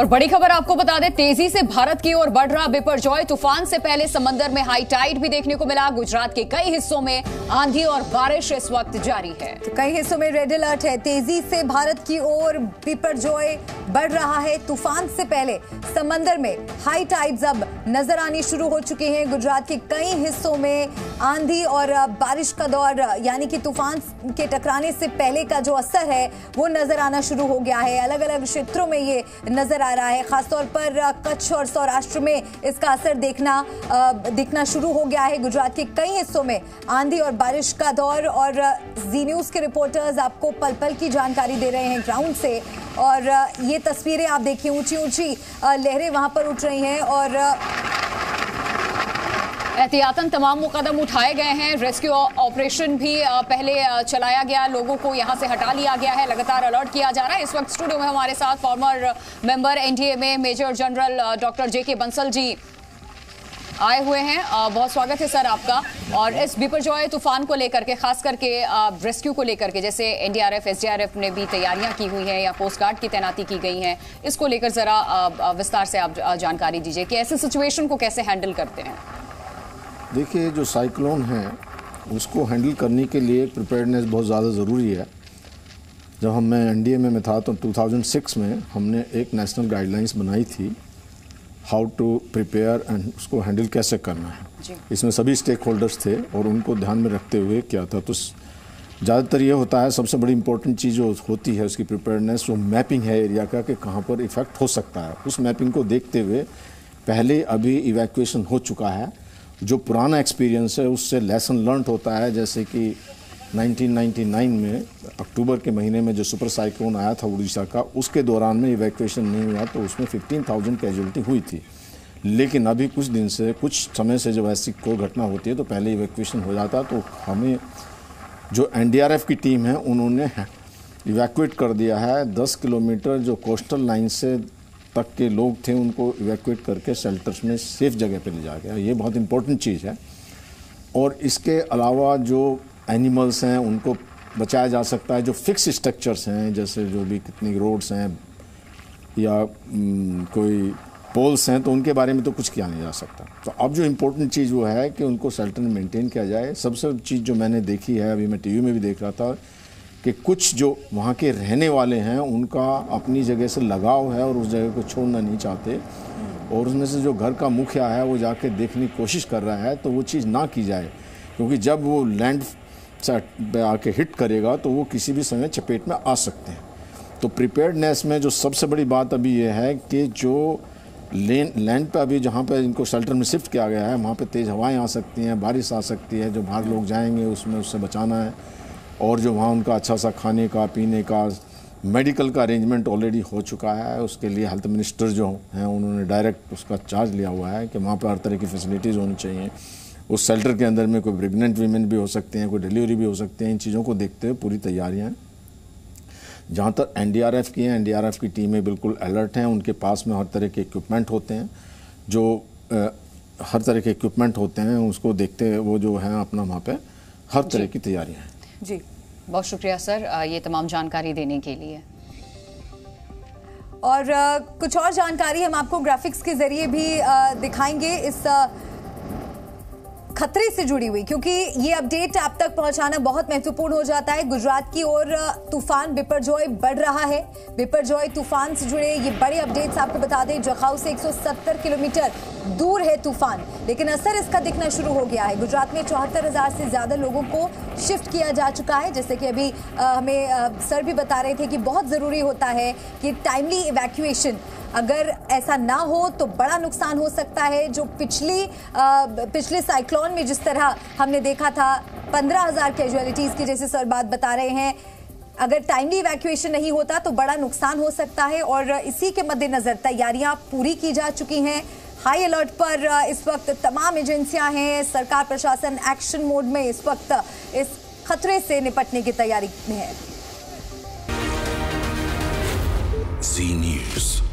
और बड़ी खबर आपको बता दें, तेजी से भारत की ओर बढ़ रहा बिपरजॉय तूफान से पहले समंदर में हाई टाइड भी देखने को मिला। गुजरात के कई हिस्सों में आंधी और बारिश इस वक्त जारी है। तो कई हिस्सों में रेड अलर्ट है। तेजी से भारत की ओर बिपरजॉय बढ़ रहा है। तूफान से पहले समंदर में हाई टाइड्स अब नजर आनी शुरू हो चुकी हैं। गुजरात के कई हिस्सों में आंधी और बारिश का दौर, यानी कि तूफान के टकराने से पहले का जो असर है वो नजर आना शुरू हो गया है। अलग अलग क्षेत्रों में ये नजर आ रहा है। खासतौर पर कच्छ और सौराष्ट्र में इसका असर दिखना शुरू हो गया है। गुजरात के कई हिस्सों में आंधी और बारिश का दौर, और जी न्यूज़ के रिपोर्टर्स आपको पल पल की जानकारी दे रहे हैं ग्राउंड से। और ये तस्वीरें आप देखिए, ऊंची ऊंची लहरें वहां पर उठ रही हैं और एहतियातन तमाम कदम उठाए गए हैं। रेस्क्यू ऑपरेशन भी पहले चलाया गया, लोगों को यहां से हटा लिया गया है, लगातार अलर्ट किया जा रहा है। इस वक्त स्टूडियो में हमारे साथ फॉर्मर मेंबर NDA में major general doctor J K Bansal जी आए हुए हैं। बहुत स्वागत है सर आपका। और इस बिपरजॉय तूफान को लेकर के, खास करके रेस्क्यू को लेकर के, जैसे NDRF SDRF ने भी तैयारियां की हुई हैं या कोस्ट गार्ड की तैनाती की गई हैं, इसको लेकर ज़रा विस्तार से आप जानकारी दीजिए कि ऐसे सिचुएशन को कैसे हैंडल करते हैं। देखिए, जो साइक्लोन है उसको हैंडल करने के लिए प्रिपेयर्डनेस बहुत ज़्यादा ज़रूरी है। जब मैं NDA में था तो 2006 में हमने एक नेशनल गाइडलाइंस बनाई थी, हाउ टू प्रिपेयर एंड उसको हैंडल कैसे करना है। इसमें सभी स्टेक होल्डर्स थे और उनको ध्यान में रखते हुए क्या था, तो ज़्यादातर ये होता है, सबसे बड़ी इंपॉर्टेंट चीज़ जो होती है उसकी प्रिपेयर्डनेस, वो मैपिंग है एरिया का कि कहाँ पर इफेक्ट हो सकता है। उस मैपिंग को देखते हुए पहले अभी इवैक्यूएशन हो चुका है, जो पुराना एक्सपीरियंस है उससे लेसन लर्न होता है। जैसे कि 1999 में अक्टूबर के महीने में जो सुपर साइक्लोन आया था उड़ीसा का, उसके दौरान में इवैक्यूएशन नहीं हुआ तो उसमें 15,000 कैजुअल्टी हुई थी। लेकिन अभी कुछ समय से जब ऐसी कोई घटना होती है तो पहले इवैक्यूएशन हो जाता, तो हमें जो NDRF की टीम है उन्होंने इवैक्यूएट कर दिया है। 10 किलोमीटर जो कोस्टल लाइन से तक के लोग थे उनको इवैक्यूएट करके शेल्टर्स में सेफ जगह पर ले जा गया। ये बहुत इंपॉर्टेंट चीज़ है। और इसके अलावा जो एनिमल्स हैं उनको बचाया जा सकता है। जो फिक्स स्ट्रक्चर्स हैं, जैसे जो भी कितनी रोड्स हैं या कोई पोल्स हैं, तो उनके बारे में तो कुछ किया नहीं जा सकता। तो अब जो इम्पोर्टेंट चीज़ वो है कि उनको शेल्टर में मेंटेन किया जाए। सबसे चीज़ जो मैंने देखी है, अभी मैं टीवी में भी देख रहा था, कि कुछ जो वहाँ के रहने वाले हैं उनका अपनी जगह से लगाव है और उस जगह को छोड़ना नहीं चाहते, और उसमें से जो घर का मुखिया है वो जाके देखने की कोशिश कर रहा है, तो वो चीज़ ना की जाए, क्योंकि जब वो लैंड आके हिट करेगा तो वो किसी भी समय चपेट में आ सकते हैं। तो प्रिपेयर्डनेस में जो सबसे बड़ी बात अभी ये है कि जो लैंड पे अभी जहाँ पे इनको शेल्टर में शिफ्ट किया गया है वहाँ पे तेज़ हवाएं आ सकती हैं, बारिश आ सकती है, जो बाहर लोग जाएंगे उसमें उससे बचाना है। और जो वहाँ उनका अच्छा सा खाने का, पीने का, मेडिकल का अरेंजमेंट ऑलरेडी हो चुका है। उसके लिए हेल्थ मिनिस्टर जो हैं उन्होंने डायरेक्ट उसका चार्ज लिया हुआ है कि वहाँ पर हर तरह की फैसिलिटीज़ होनी चाहिए। उस शेल्टर के अंदर में कोई प्रेग्नेंट वीमेन भी हो सकते हैं, कोई डिलीवरी भी हो सकते हैं। इन चीज़ों को देखते हुए पूरी तैयारियां, जहां तक NDRF की हैं, NDRF की टीमें बिल्कुल अलर्ट हैं। उनके पास में हर तरह के इक्विपमेंट होते हैं, उसको देखते हुए वो जो हैं अपना वहाँ पर हर तरह की तैयारियाँ हैं। जी, बहुत शुक्रिया सर ये तमाम जानकारी देने के लिए। और कुछ और जानकारी हम आपको ग्राफिक्स के जरिए भी दिखाएंगे इस खतरे से जुड़ी हुई, क्योंकि ये अपडेट आप तक पहुंचाना बहुत महत्वपूर्ण हो जाता है। गुजरात की ओर तूफान बिपरजॉय बढ़ रहा है। बिपरजॉय तूफान से जुड़े ये बड़े अपडेट्स आपको बता दें, जखाऊ से 170 किलोमीटर दूर है तूफान, लेकिन असर इसका दिखना शुरू हो गया है। गुजरात में 74,000 से ज़्यादा लोगों को शिफ्ट किया जा चुका है। जैसे कि अभी हमें सर भी बता रहे थे कि बहुत ज़रूरी होता है कि टाइमली इवैक्यूएशन, अगर ऐसा ना हो तो बड़ा नुकसान हो सकता है। जो पिछले साइक्लोन में जिस तरह हमने देखा था 15,000 कैजुअलिटीज़ की जैसे सर बात बता रहे हैं, अगर टाइमली इवैक्यूएशन नहीं होता तो बड़ा नुकसान हो सकता है। और इसी के मद्देनज़र तैयारियां पूरी की जा चुकी हैं। हाई अलर्ट पर इस वक्त तमाम एजेंसियां हैं। सरकार प्रशासन एक्शन मोड में इस वक्त इस खतरे से निपटने की तैयारी में है।